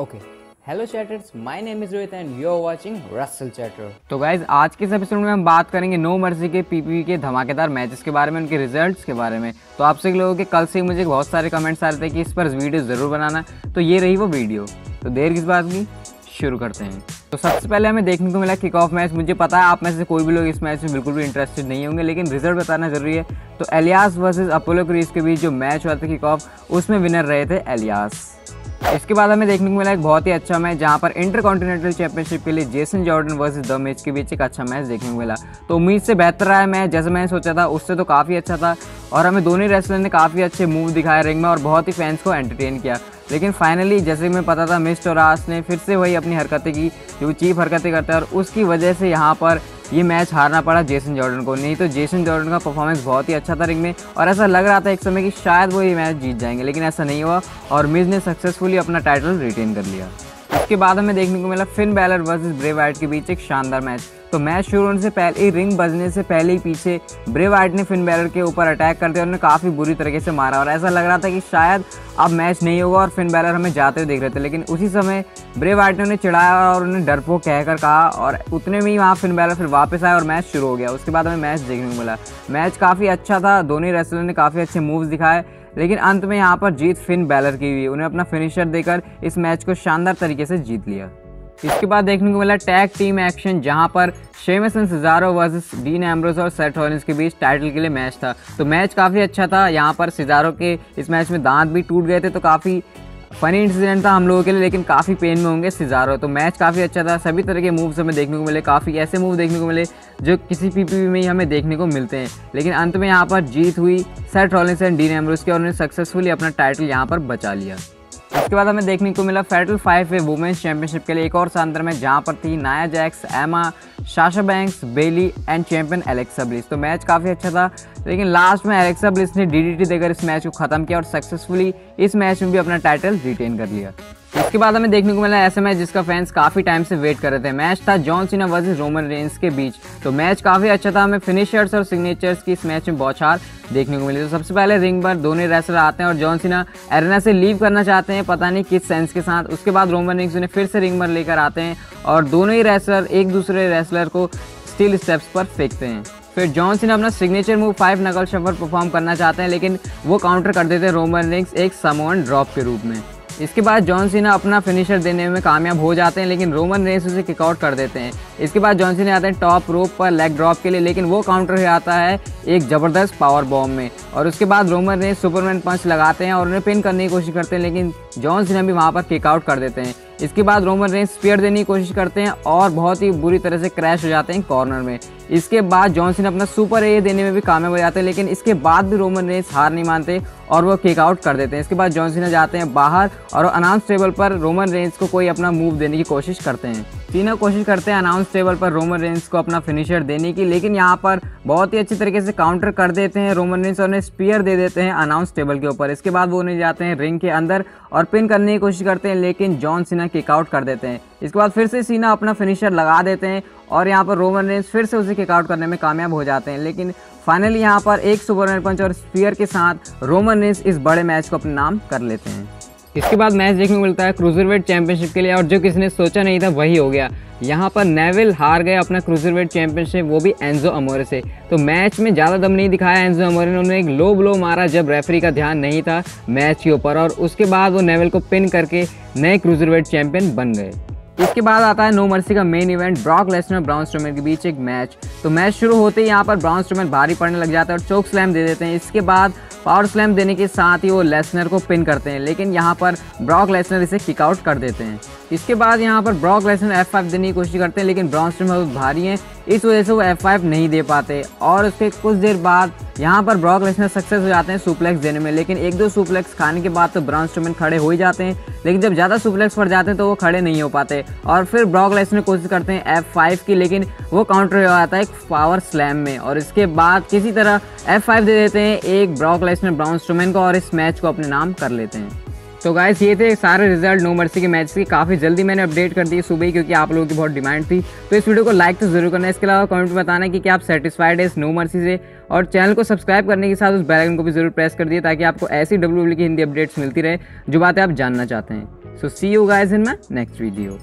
Okay hello chatters, my name is Rohit and you are watching Russell chatter. तो guys, आज के इस episode में हम बात करेंगे नो मर्सी के पीपीवी के धमाकेदार मैचेस के बारे में, उनके रिजल्ट्स के बारे में। तो आप सभी लोगों के कल से मुझे बहुत सारे कमेंट्स आ रहे थे कि इस पर वीडियो ज़रूर बनाना, तो ये रही वो वीडियो। तो देर किस बात की, शुरू करते हैं। तो सबसे पहले हमें देखने को मिला किक ऑफ मैच। मुझे पता है आप में से कोई भी लोग इस मैच में बिल्कुल भी इंटरेस्टेड नहीं होंगे, लेकिन रिजल्ट बताना जरूरी है। तो एलियास वर्सेस अपोलो क्रीज के बीच जो मैच हुआ था किक ऑफ, उसमें विनर रहे थे एलियास। इसके बाद हमें देखने को मिला एक बहुत ही अच्छा मैच, जहां पर इंटरकॉन्टिनेंटल चैंपियनशिप के लिए Jason Jordan versus the Miz के बीच एक अच्छा मैच देखने को मिला। तो उम्मीद से बेहतर रहा है मैच, जैसे मैंने सोचा था उससे तो काफ़ी अच्छा था, और हमें दोनों रेसलर ने काफ़ी अच्छे मूव दिखाए रिंग में और बहुत ही फैंस को एंटरटेन किया। लेकिन फाइनली, जैसे मैं पता था, मिज और आस ने फिर से वही अपनी हरकतें की जो चीप हरकतें करता है, और उसकी वजह से यहाँ पर ये मैच हारना पड़ा जेसन जॉर्डन को। नहीं तो जेसन जॉर्डन का परफॉर्मेंस बहुत ही अच्छा था रिंग में, और ऐसा लग रहा था एक समय कि शायद वो ये मैच जीत जाएंगे, लेकिन ऐसा नहीं हुआ और मिज ने सक्सेसफुली अपना टाइटल रिटेन कर लिया। इसके बाद हमें देखने को मिला Finn Balor versus Bray Wyatt के बीच एक शानदार मैच। तो मैच शुरू होने से पहले ही, रिंग बजने से पहले ही पीछे ब्रे वाइट ने फिन बैलर के ऊपर अटैक कर दिया और उन्हें काफ़ी बुरी तरीके से मारा, और ऐसा लग रहा था कि शायद अब मैच नहीं होगा और फिन बैलर हमें जाते हुए देख रहे थे। लेकिन उसी समय ब्रे वाइट ने उन्हें चिढ़ाया और उन्हें डरपोक कहकर कहा, और उतने में ही वहाँ फिन बैलर फिर वापस आया और मैच शुरू हो गया। उसके बाद हमें मैच देखने को मिला। मैच काफ़ी अच्छा था, दोनों रेसलर ने काफ़ी अच्छे मूव्स दिखाए, लेकिन अंत में यहाँ पर जीत फिन बैलर की हुई। उन्हें अपना फिनिशर देकर इस मैच को शानदार तरीके से जीत लिया। इसके बाद देखने को मिला टैग टीम एक्शन, जहां पर Sheamus and Cesaro versus Dean Ambrose और सेथ रॉलिन्स के बीच टाइटल के लिए मैच था। तो मैच काफ़ी अच्छा था, यहां पर सिजारो के इस मैच में दांत भी टूट गए थे, तो काफ़ी फनी इंसिडेंट था हम लोगों के लिए, लेकिन काफ़ी पेन में होंगे सिजारो। तो मैच काफ़ी अच्छा था, सभी तरह के मूव्स हमें देखने को मिले, काफ़ी ऐसे मूव देखने को मिले जो किसी पीपीवी में ही हमें देखने को मिलते हैं। लेकिन अंत में यहाँ पर जीत हुई Seth Rollins and Dean Ambrose की, और उन्होंने सक्सेसफुली अपना टाइटल यहाँ पर बचा लिया। इसके बाद हमें देखने को मिला फैटल 5 वे वुमेंस चैंपियनशिप के लिए एक और शानदार मैच, जहां पर थी Nia Jax, Emma, Sasha Banks, Bayley and champion Alexa Bliss. तो मैच काफ़ी अच्छा था, लेकिन लास्ट में एलेक्सा ब्लिस ने डीडीटी देकर इस मैच को ख़त्म किया और सक्सेसफुली इस मैच में भी अपना टाइटल रिटेन कर लिया। इसके बाद हमें देखने को मिला ऐसा मैच जिसका फैंस काफ़ी टाइम से वेट कर रहे थे। मैच था John Cena versus Roman Reigns के बीच। तो मैच काफ़ी अच्छा था, हमें फिनिशर्स और सिग्नेचर्स की इस मैच में बौछार देखने को मिली। तो सबसे पहले रिंग पर दोनों रेसलर आते हैं और जॉन सीना एरेना से लीव करना चाहते हैं, पता नहीं किस सेंस के साथ। उसके बाद रोमन रेंस उन्हें फिर से रिंग पर लेकर आते हैं और दोनों ही रेसलर एक दूसरे रेसलर को स्टील स्टेप्स पर फेंकते हैं। फिर जॉन सीना अपना सिग्नेचर मूव 5 नकल शफर परफॉर्म करना चाहते हैं, लेकिन वो काउंटर कर देते हैं रोमन रेंस एक सामोअन ड्रॉप के रूप में। इसके बाद जॉन सीना अपना फिनिशर देने में कामयाब हो जाते हैं, लेकिन रोमन रेंस उसे किकआउट कर देते हैं। इसके बाद जॉन सीना आते हैं टॉप रोप पर लेग ड्रॉप के लिए, लेकिन वो काउंटर हो जाता है एक ज़बरदस्त पावर बॉम्ब में, और उसके बाद रोमन रेंस सुपरमैन पंच लगाते हैं और उन्हें पिन करने की कोशिश करते हैं, लेकिन जॉन सीना भी वहाँ पर किकआउट कर देते हैं। इसके बाद रोमन रेंस स्पीयर देने की कोशिश करते हैं और बहुत ही बुरी तरह से क्रैश हो जाते हैं कॉर्नर में। इसके बाद जॉन सीना अपना सुपर ए देने में भी कामयाब हो जाते हैं, लेकिन इसके बाद भी रोमन रेंस हार नहीं मानते और वो किक आउट कर देते हैं। इसके बाद जॉन सीना जाते हैं बाहर और अनाउंस टेबल पर रोमन रेंस को कोई अपना मूव देने की कोशिश करते हैं। सीना कोशिश करते हैं अनाउंस टेबल पर रोमन रेंस को अपना फिनिशर देने की, लेकिन यहाँ पर बहुत ही अच्छी तरीके से काउंटर कर देते हैं रोमन रेंस और उन्हें स्पीयर दे देते हैं अनाउंस टेबल के ऊपर। इसके बाद वो उन्हें जाते हैं रिंग के अंदर और पिन करने की कोशिश करते हैं, लेकिन जॉन सीना किक आउट कर देते हैं। इसके बाद फिर से सीना अपना फिनिशर लगा देते हैं और यहाँ पर रोमन रेंस फिर से उसे किक आउट करने में कामयाब हो जाते हैं, लेकिन फाइनली यहाँ पर एक सुपरमैन पंच और स्पीयर के साथ रोमन रेंस इस बड़े मैच को अपने नाम कर लेते हैं। इसके बाद मैच देखने को मिलता है क्रूजरवेट चैंपियनशिप के लिए, और जो किसी ने सोचा नहीं था वही हो गया। यहाँ पर नेविल हार गए अपना क्रूजरवेट चैंपियनशिप, वो भी एंजो अमोरे से। तो मैच में ज़्यादा दम नहीं दिखाया एंजो अमोरे ने, उन्होंने एक लो ब्लो मारा जब रेफरी का ध्यान नहीं था मैच के ऊपर, और उसके बाद वो नेविल को पिन करके नए क्रूजरवेट चैंपियन बन गए। इसके बाद आता है नो मर्सी का मेन इवेंट, ब्रॉक लेसनर और ब्राउन स्ट्रोमैन के बीच एक मैच। तो मैच शुरू होते ही यहाँ पर ब्राउन स्ट्रोमैन भारी पड़ने लग जाता है और चोक स्लैम दे देते हैं। इसके बाद पावर स्लैम देने के साथ ही वो लेसनर को पिन करते हैं, लेकिन यहाँ पर ब्रॉक लेसनर इसे किक आउट कर देते हैं। इसके बाद यहाँ पर ब्रॉक लेसनर F5 देने की कोशिश करते हैं, लेकिन ब्राउन स्ट्रोमैन बहुत भारी हैं, इस वजह से वो F5 नहीं दे पाते, और उसके कुछ देर बाद यहाँ पर ब्रॉक लेसनर सक्सेस हो जाते हैं सुप्लेक्स देने में। लेकिन एक दो सुप्लेक्स खाने के बाद तो ब्राउन स्ट्रोमैन खड़े हो ही जाते हैं, लेकिन जब ज़्यादा सुप्लेक्स पड़ जाते हैं तो वो खड़े नहीं हो पाते, और फिर ब्रॉक लेसनर कोशिश करते हैं F5 की, लेकिन वो काउंटर हो जाता है एक पावर स्लैम में, और इसके बाद किसी तरह F5 दे देते हैं एक ब्रॉक लेसनर ब्राउन स्ट्रोमैन को और इस मैच को अपने नाम कर लेते हैं। तो गाइस, ये थे सारे रिजल्ट नो मर्सी के मैच के। काफ़ी जल्दी मैंने अपडेट कर दिए सुबह ही, क्योंकि आप लोगों की बहुत डिमांड थी। तो इस वीडियो को लाइक तो जरूर करना है, इसके अलावा कमेंट में बताना कि क्या आप सेटिस्फाइड है इस नो मर्सी से, और चैनल को सब्सक्राइब करने के साथ उस बेल आइकन को भी जरूर प्रेस कर दिए, ताकि आपको ऐसी WWE की हिंदी अपडेट्स मिलती रहे जो बातें आप जानना चाहते हैं। So see you guys in my next video.